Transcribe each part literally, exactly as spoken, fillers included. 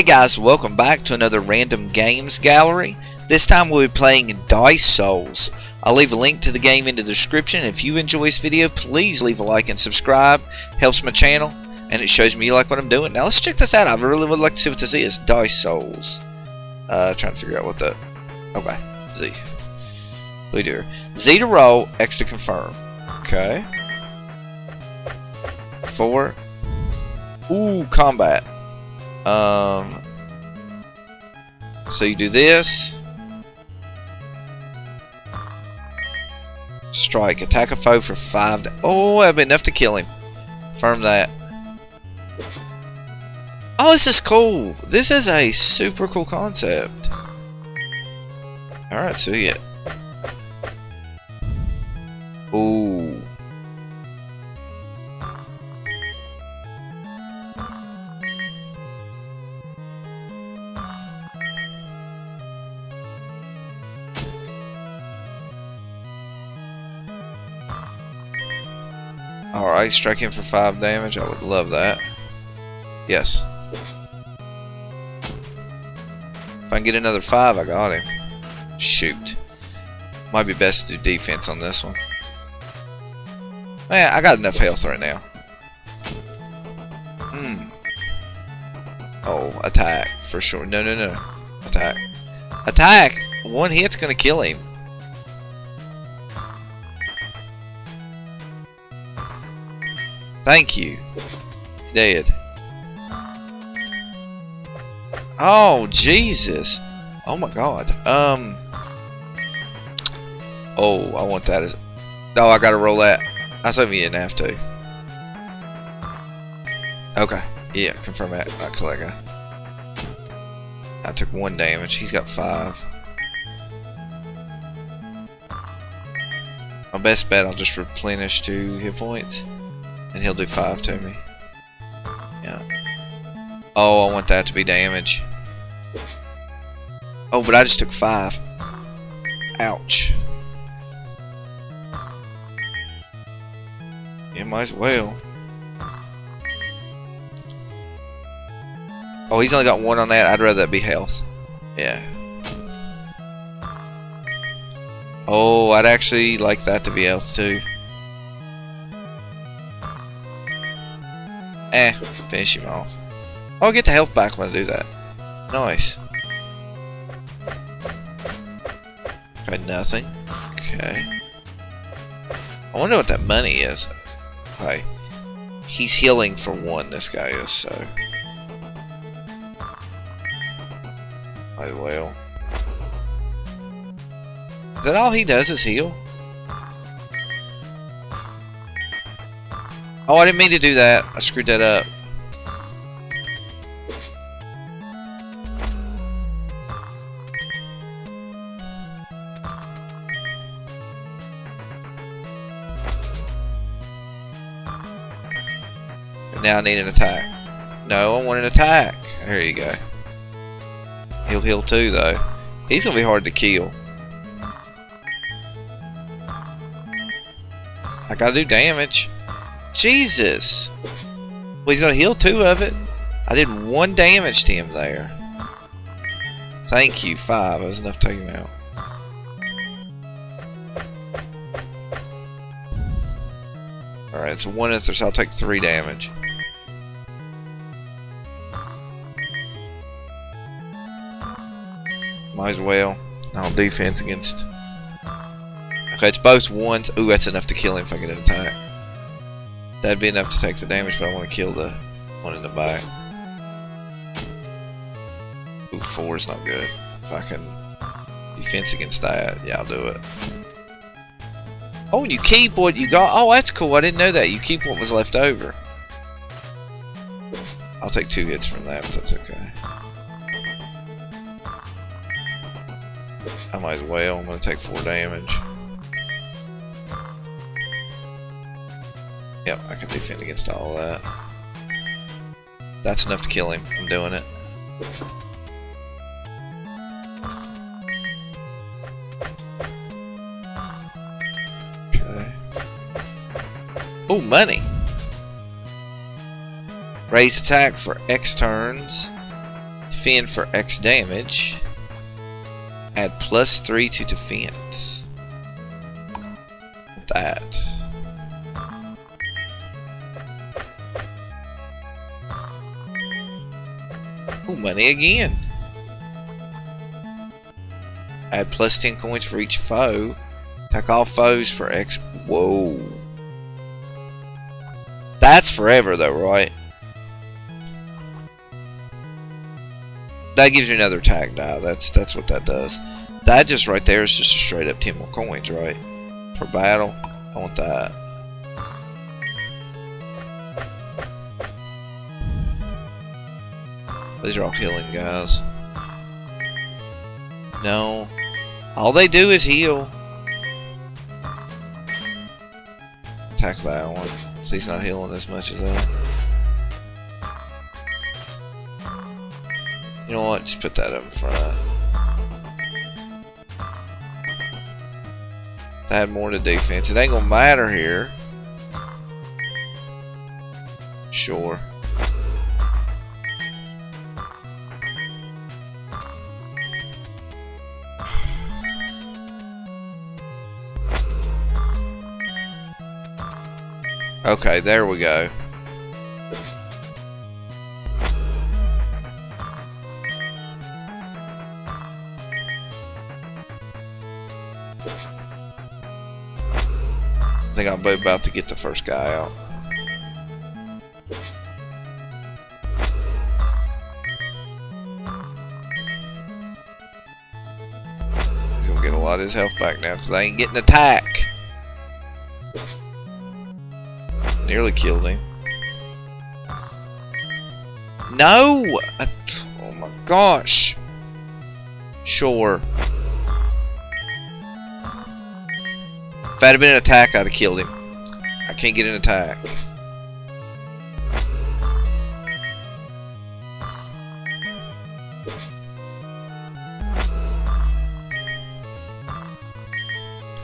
Hey guys, welcome back to another Random Games Gallery. This time we'll be playing Dice Souls. I'll leave a link to the game in the description. If you enjoy this video, please leave a like and subscribe. Helps my channel, and it shows me you like what I'm doing. Now let's check this out. I really would like to see what this is. Dice Souls. Uh, trying to figure out what the... Okay. Z. We do. Z to roll, X to confirm. Okay. Four. Ooh, combat. Um, so you do this. Strike. Attack a foe for five. Oh, that'd be enough to kill him. Confirm that. Oh, this is cool. This is a super cool concept. Alright, see it. Ooh. Alright, strike him for five damage. I would love that. Yes. If I can get another five, I got him. Shoot. Might be best to do defense on this one. Man, I got enough health right now. Hmm. Oh, attack. For sure. No, no, no. Attack. Attack! One hit's gonna kill him. Thank you. He's dead. Oh, Jesus. Oh, my God. Um. Oh, I want that as... No, I gotta roll that. I thought you didn't have to. Okay. Yeah, confirm that. I collect that. I took one damage. He's got five. My best bet, I'll just replenish two hit points. And he'll do five to me. Yeah. Oh, I want that to be damage. Oh, but I just took five. Ouch. Yeah, might as well. Oh, he's only got one on that. I'd rather that be health. Yeah. Oh, I'd actually like that to be health too. Eh, finish him off. Oh, I'll get the health back when I do that. Nice. Okay, nothing. Okay. I wonder what that money is. Okay. He's healing for one, this guy is, so. I will. Is that all he does is heal? Oh, I didn't mean to do that. I screwed that up. And now I need an attack. No, I want an attack. There you go. He'll heal too, though. He's going to be hard to kill. I got to do damage. Jesus! Well, he's gonna heal two of it. I did one damage to him there. Thank you, five. That was enough to take him out. Alright, it's one instance, so I'll take three damage. Might as well. I'll defense against. Okay, it's both ones. Ooh, that's enough to kill him if I get an attack. That'd be enough to take the damage, but I want to kill the one in the back. Ooh, four is not good. If I can defense against that, yeah, I'll do it. Oh, you keep what you got. Oh, that's cool. I didn't know that. You keep what was left over. I'll take two hits from that, but that's okay. I might as well. I'm going to take four damage. Yep, I can defend against all that. That's enough to kill him. I'm doing it. Okay. Oh, money! Raise attack for X turns. defend for X damage. Add plus three to defense. That. Ooh, money again. Add plus ten coins for each foe. Attack all foes for X. Whoa. That's forever though, right? That gives you another attack die. That's that's what that does. That just right there is just a straight up ten more coins, right? Per battle. I want that. These are all healing guys. No. All they do is heal. Attack that one. So he's not healing as much as that. You know what? Just put that up in front. If I had more to defense, it ain't gonna matter here. Sure. Okay, there we go. I think I'm about to get the first guy out. He's gonna get a lot of his health back now because I ain't getting attacked. Nearly killed him. No! I, oh my gosh. Sure. If that had been an attack, I'd have killed him. I can't get an attack.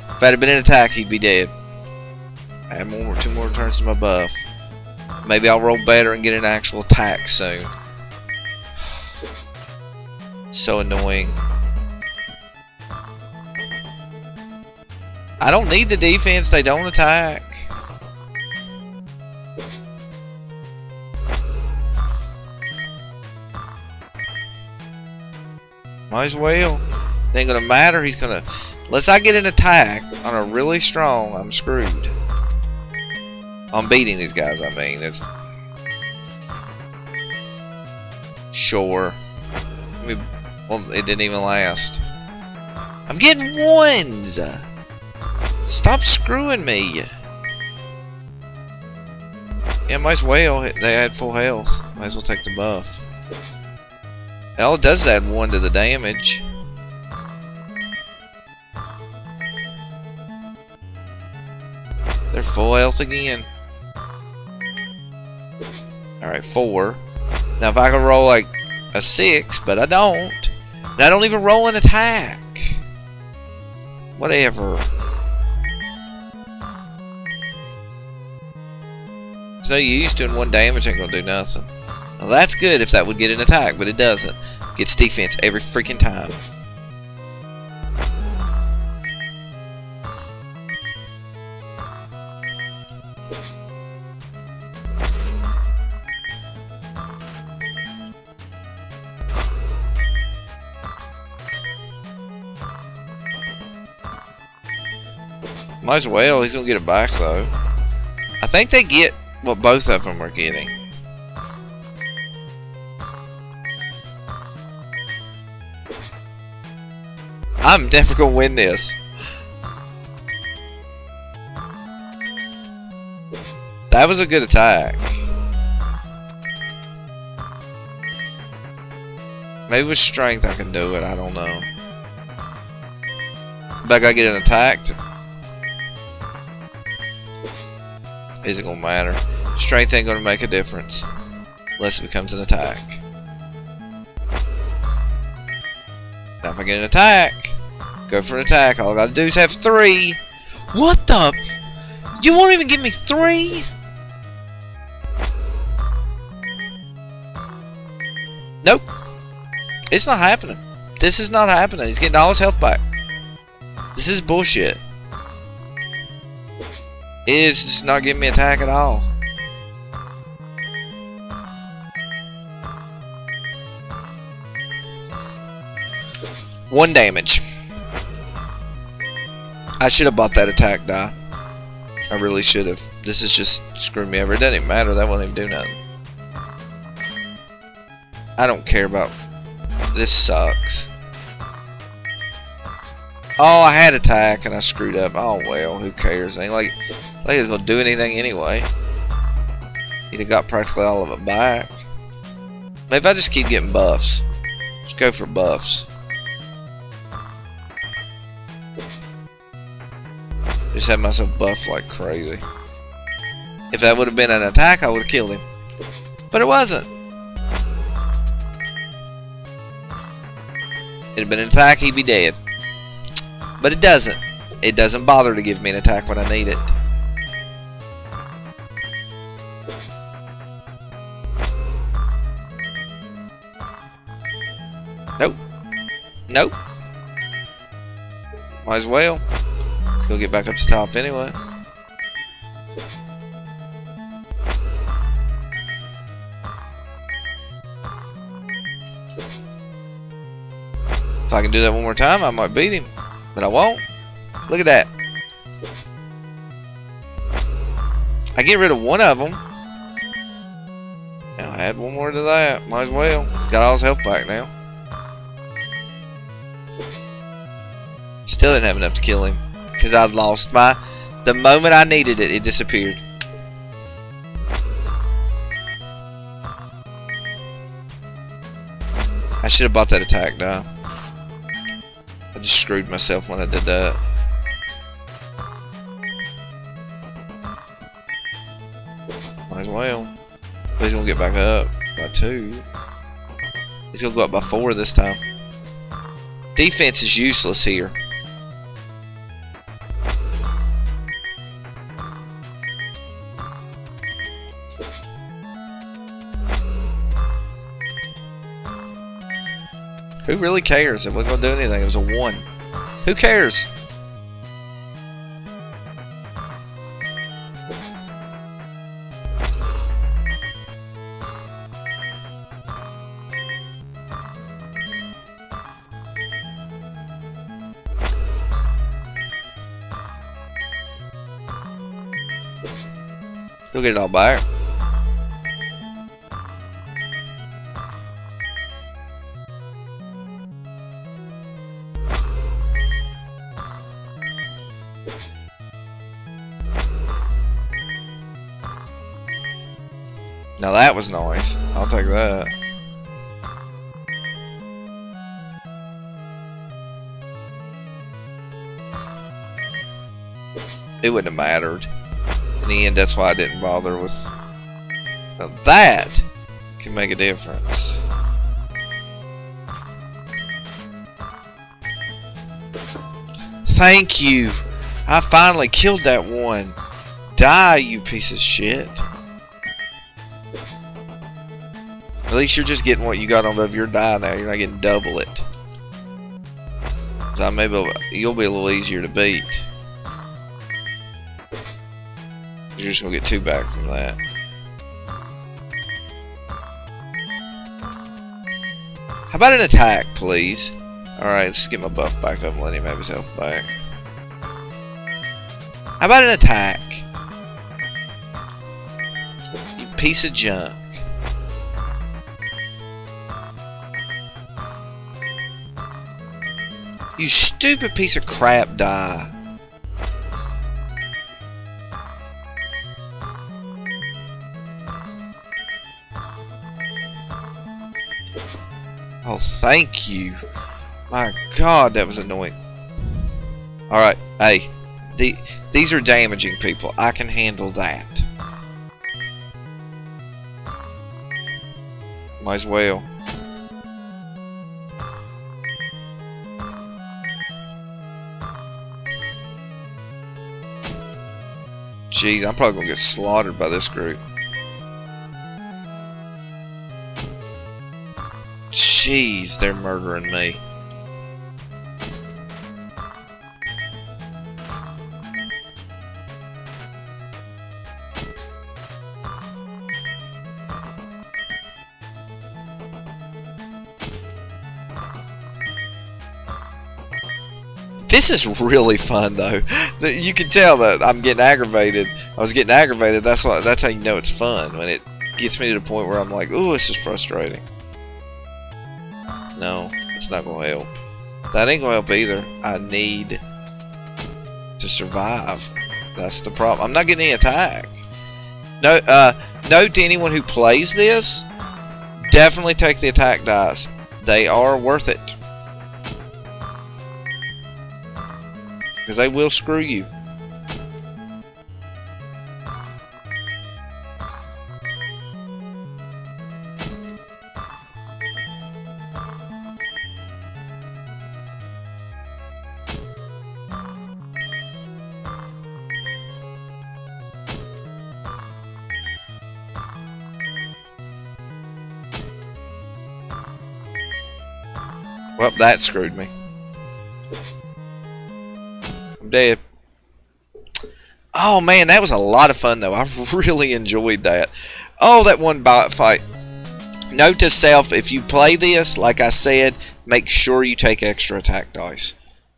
If that had been an attack, he'd be dead. I have more, two more turns to my buff. Maybe I'll roll better and get an actual attack soon. So annoying. I don't need the defense. They don't attack. Might as well. It ain't gonna matter. He's gonna. Unless I get an attack on a really strong, I'm screwed. I'm beating these guys, I mean, that's... Sure. I mean, well, it didn't even last. I'm getting ones! Stop screwing me! Yeah, might as well. They had full health. Might as well take the buff. It all does add one to the damage. They're full health again. Alright, four. Now if I could roll like a six, but I don't. And I don't even roll an attack. Whatever. There's no use doing one damage, ain't gonna do nothing. Now that's good if that would get an attack, but it doesn't. Gets defense every freaking time. Might as well. He's gonna get it back though. I think they get what both of them are getting. I'm never gonna win this. That was a good attack. Maybe with strength I can do it. I don't know. But I gotta get an attack to. Isn't gonna matter. Strength ain't gonna make a difference unless it becomes an attack. Now if I get an attack, go for an attack. All I gotta do is have three. What the? You won't even give me three? Nope. It's not happening. This is not happening. He's getting all his health back. This is bullshit. It is just not giving me attack at all. One damage. I should have bought that attack die. I really should have. This is just screwing me over. It doesn't even matter. That won't even do nothing. I don't care about... This sucks. Oh, I had attack and I screwed up. Oh well, who cares? I ain't like, like it's gonna do anything anyway. He'd have got practically all of it back. Maybe if I just keep getting buffs. Let's go for buffs. Just had myself buffed like crazy. If that would have been an attack, I would have killed him. But it wasn't. It had been an attack, he'd be dead. But it doesn't. It doesn't bother to give me an attack when I need it. Nope. Nope. Might as well. Let's go get back up to top anyway. If I can do that one more time, I might beat him. But I won't. Look at that. I get rid of one of them. Now I add one more to that. Might as well. Got all his health back now. Still didn't have enough to kill him. Because I'd lost my... The moment I needed it, it disappeared. I should have bought that attack die. I just screwed myself when I did that. Might as well. He's gonna get back up by two. He's gonna go up by four this time. Defense is useless here. Who really cares? It wasn't gonna do anything. It was a one. Who cares? He'll get it all back. Now that was nice. I'll take that. It wouldn't have mattered. In the end, that's why I didn't bother with... Now that can make a difference. Thank you! I finally killed that one! Die, you piece of shit! At least you're just getting what you got on above your die now. You're not getting double it. So maybe you'll be a little easier to beat. You're just gonna get two back from that. How about an attack, please? Alright, let's get my buff back up and let him have his health back. How about an attack? You piece of junk. You stupid piece of crap die. Oh, thank you. My God, that was annoying. Alright, hey. The, these are damaging people. I can handle that. Might as well. Jeez, I'm probably gonna get slaughtered by this group. Jeez, they're murdering me. This is really fun, though. You can tell that I'm getting aggravated. I was getting aggravated. That's why. That's how you know it's fun, when it gets me to the point where I'm like, "Ooh, this is frustrating." No, it's not gonna help. That ain't gonna help either. I need to survive. That's the problem. I'm not getting any attacked. No, uh, no to anyone who plays this. Definitely take the attack dice. They are worth it. Because they will screw you. Well, that screwed me. Dead. Oh man, that was a lot of fun though. I really enjoyed that. Oh, that one bot fight. Note to self, if you play this, like I said, make sure you take extra attack dice.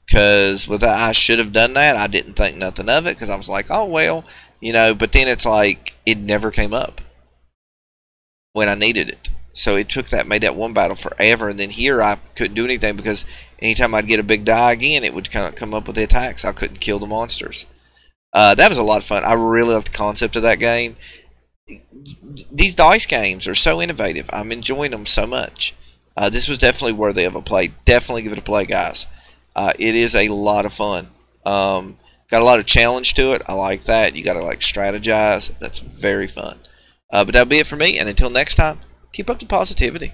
Because with that, I should have done that. I didn't think nothing of it because I was like, oh well, you know, but then it's like it never came up when I needed it. So it took that, made that one battle forever, and then here I couldn't do anything because anytime I'd get a big die again, it would kind of come up with the attacks. I couldn't kill the monsters. Uh, that was a lot of fun. I really loved the concept of that game. These dice games are so innovative. I'm enjoying them so much. Uh, this was definitely worthy of a play. Definitely give it a play, guys. Uh, it is a lot of fun. Um, got a lot of challenge to it. I like that. You got to like strategize. That's very fun. Uh, but that'll be it for me, and until next time, keep up the positivity.